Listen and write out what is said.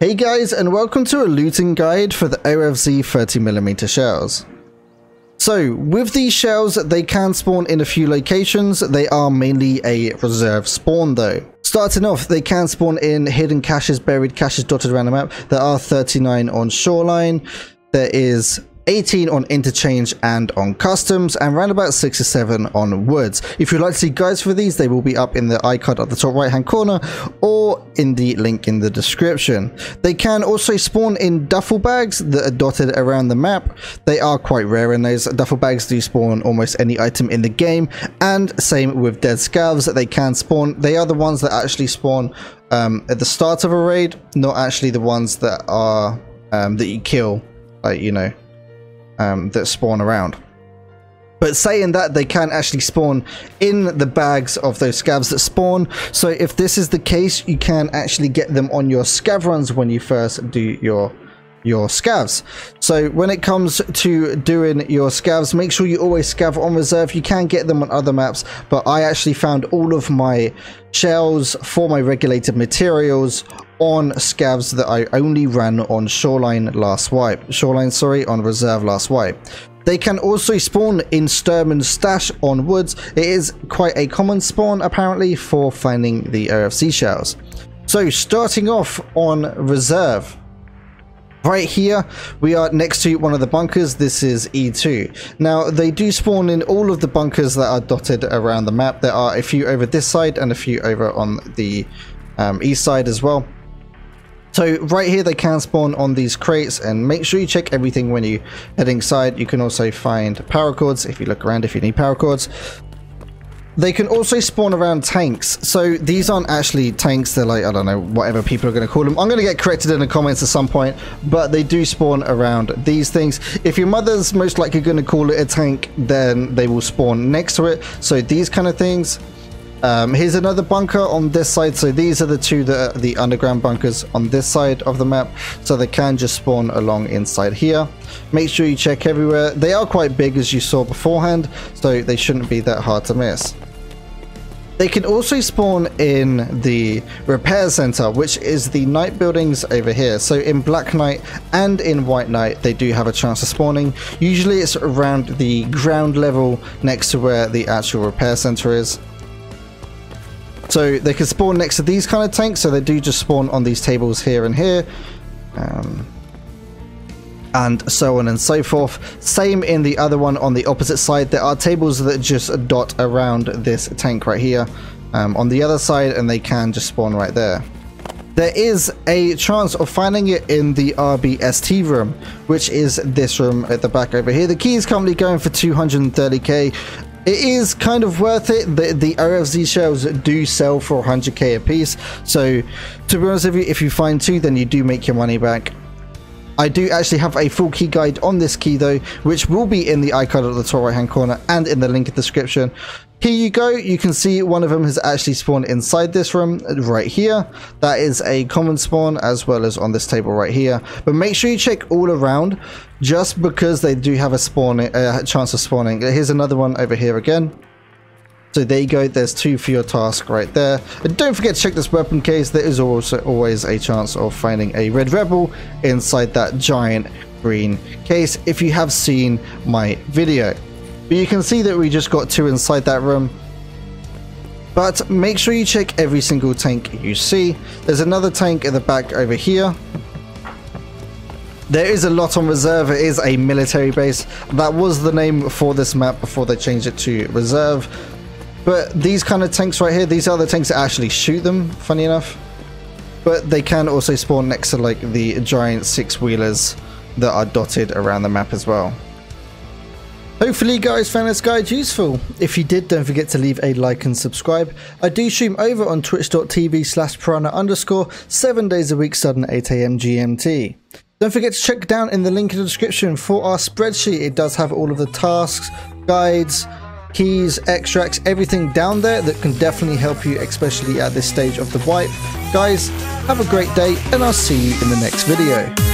Hey guys, and welcome to a looting guide for the OFZ 30mm shells. So with these shells, they can spawn in a few locations. They are mainly a reserve spawn though. Starting off, they can spawn in hidden caches, buried caches dotted around the map. There are 39 on shoreline, there is 18 on interchange and on customs, and around about 6 or 7 on woods. If you'd like to see guides for these, they will be up in the iCard at the top right hand corner or in the link in the description. They can also spawn in duffel bags that are dotted around the map. They are quite rare, and those duffel bags do spawn almost any item in the game, and same with dead scavs that they can spawn. They are the ones that actually spawn at the start of a raid, not actually the ones that are that you kill, like, you know, that spawn around. But saying that, they can actually spawn in the bags of those scavs that spawn. So if this is the case, you can actually get them on your scav runs when you first do your scavs. So when it comes to doing your scavs, make sure you always scav on reserve. You can get them on other maps, but I actually found all of my shells for my regulated materials on scavs that I only ran on reserve last wipe. They can also spawn in Sturman's stash on woods. It is quite a common spawn apparently for finding the OFZ shells. So starting off on reserve, right here we are next to one of the bunkers. This is E2. Now they do spawn in all of the bunkers that are dotted around the map. There are a few over this side and a few over on the east side as well. So right here they can spawn on these crates, and make sure you check everything when you head inside. You can also find paracords if you look around, if you need paracords. They can also spawn around tanks. So these aren't actually tanks, they're like, I don't know, whatever people are going to call them. I'm going to get corrected in the comments at some point, but they do spawn around these things. If your mother's most likely going to call it a tank, then they will spawn next to it. So these kind of things. Here's another bunker on this side. So these are the two that are the underground bunkers on this side of the map, so they can just spawn along inside here. Make sure you check everywhere. They are quite big, as you saw beforehand, so they shouldn't be that hard to miss. They can also spawn in the repair center, which is the night buildings over here. So in Black Knight and in White Knight, they do have a chance of spawning. Usually it's around the ground level next to where the actual repair center is. So they can spawn next to these kind of tanks, so they do just spawn on these tables here and here, and so on and so forth. Same in the other one on the opposite side. There are tables that just dot around this tank right here on the other side, and they can just spawn right there. There is a chance of finding it in the RB-ST room, which is this room at the back over here. The key is currently going for 230k. It is kind of worth it. The OFZ shells do sell for 100k a piece. So to be honest with you, if you find two, then you do make your money back. I do actually have a full key guide on this key though, which will be in the iCard at the top right hand corner and in the link in the description. Here you go. You can see one of them has actually spawned inside this room right here. That is a common spawn, as well as on this table right here. But make sure you check all around, just because they do have a chance of spawning. Here's another one over here again. So there you go. There's two for your task right there. And don't forget to check this weapon case. There is also always a chance of finding a red rebel inside that giant green case, if you have seen my video. But you can see that we just got two inside that room. But make sure you check every single tank you see. There's another tank at the back over here. There is a lot on reserve. It is a military base. That was the name for this map before they changed it to reserve. But these kind of tanks right here, these are the tanks that actually shoot them, funny enough. But they can also spawn next to like the giant six-wheelers that are dotted around the map as well. Hopefully you guys found this guide useful. If you did, don't forget to leave a like and subscribe. I do stream over on twitch.tv/piranha_, 7 days a week starting at 8 AM GMT. Don't forget to check down in the link in the description for our spreadsheet. It does have all of the tasks, guides, keys, extracts, everything down there that can definitely help you, especially at this stage of the wipe. Guys, have a great day, and I'll see you in the next video.